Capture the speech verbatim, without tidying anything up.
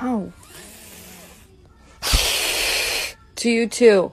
Ow. To you too.